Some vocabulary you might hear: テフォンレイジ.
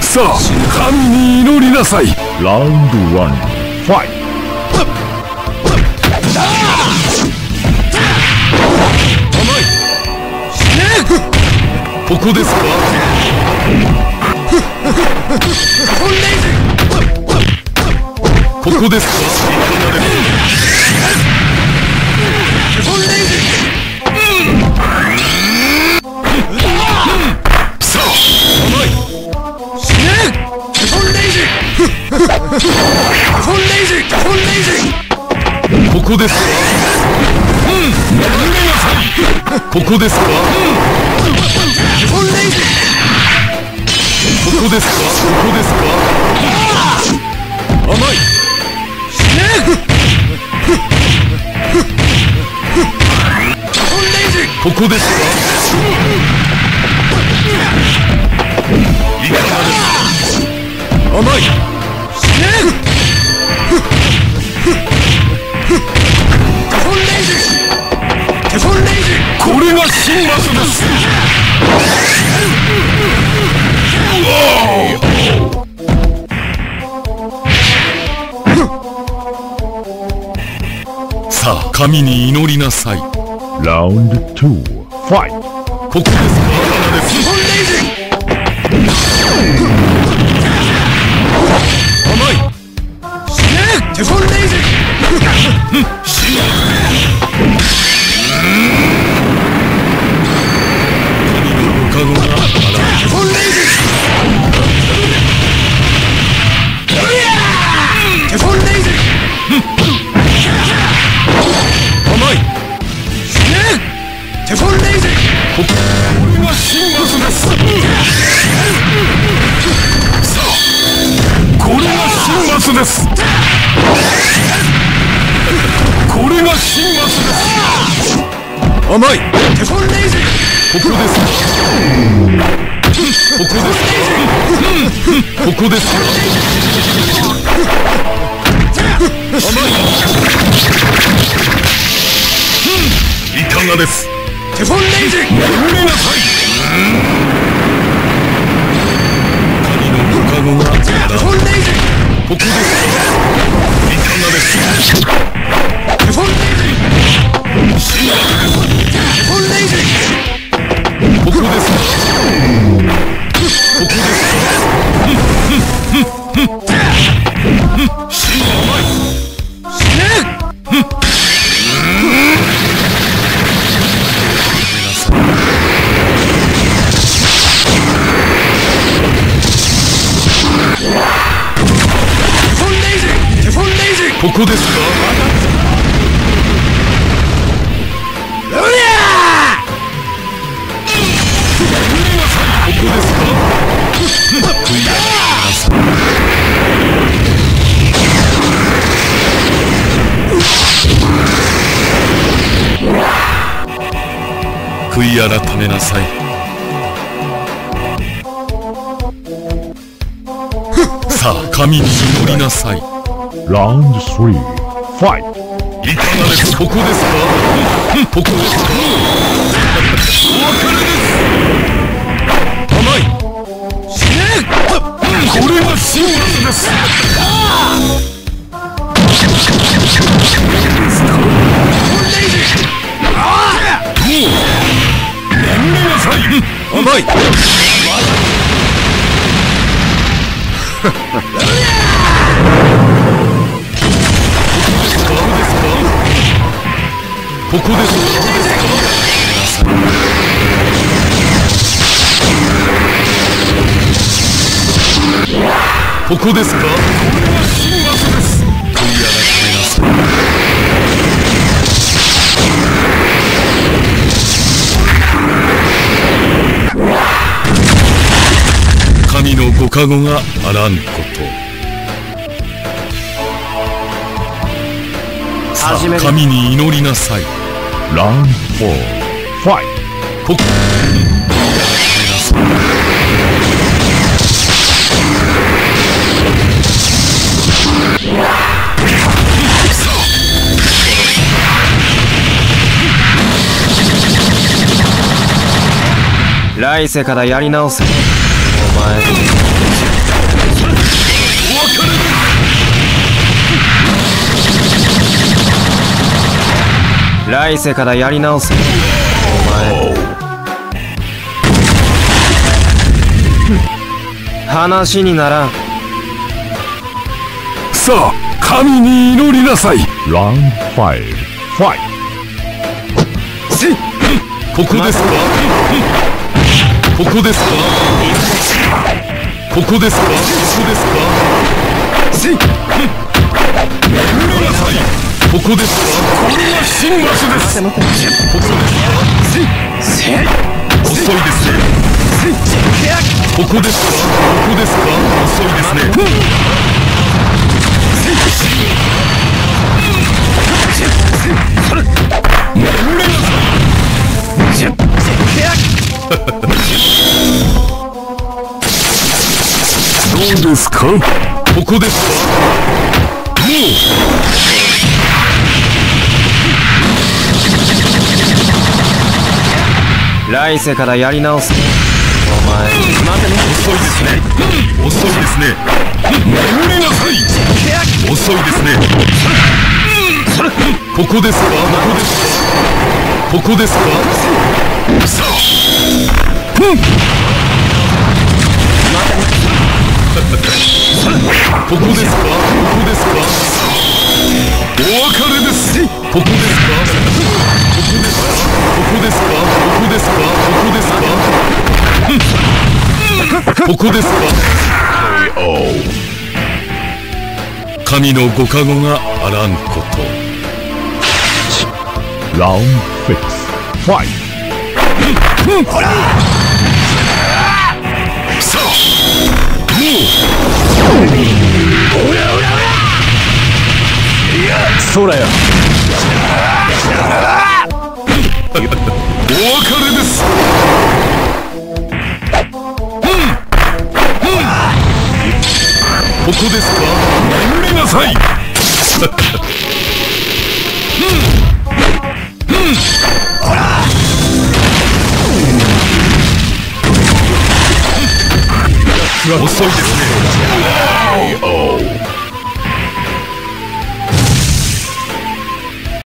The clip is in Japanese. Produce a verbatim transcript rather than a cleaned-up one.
さあ神に祈りなさい。ラウンドワンファイト。ここですか。ここですか。ここですか。ここですか。ここですか。ここですか。甘い。ここですか。甘い。これが新場所です。さあ神に祈りなさい。ラウンドツーファイト。ここですか。甘い。テフォンレイジです。これが新マスです。甘い。テフォンレイジ。ここです。ここです。ここです。甘い。いかがです。テフォンレイジ。やめなさい。神の御加護が。テフォンレイジ。ここです。いかがです。テフォンレイジ。シンバル。テフォンレイジ。ここですか。ここですか。シンバル。シンバル。ここですか。ここですか。悔い改めなさい。さあ神に祈りなさい。ラウンドスリーファイト。いかがです。ここですか。ここです。お別れです。甘い。これは真実です。甘い。ここです。ここですか。これは新場所です。悔い改めなさい。神の御加護があらんこと。さあ神に祈りなさい。ラウンドフォーファイト。ここ来世からやり直せお前。来世からやり直せお前。話にならん。さあ神に祈りなさい。ラウンドファイブファイト。ここですか、ここですか、ここですか、ここですか。祈りなさい。ここです。これは新場所です。ここです。遅いですね。ここです。ここですか。遅いですね。どうですか。ここです。来世からやり直す。お前、待てね。遅いですね。遅いですね。眠りなさい。遅いですね。ここですか。ここですか。ここですか。さあ。待てね。ここですか。ここですか。お別れです。ここですか。ここですか、ここですか、ここですか、ここですか。ここですか。神のご加護があらんこと。ラウンドフィックス、ファイト。ほら。さあ。もう。おらおらおら。いや、そらよ。お別れです。うん、ここですか。眠りなさい。うん、うん、ほら。遅いですね。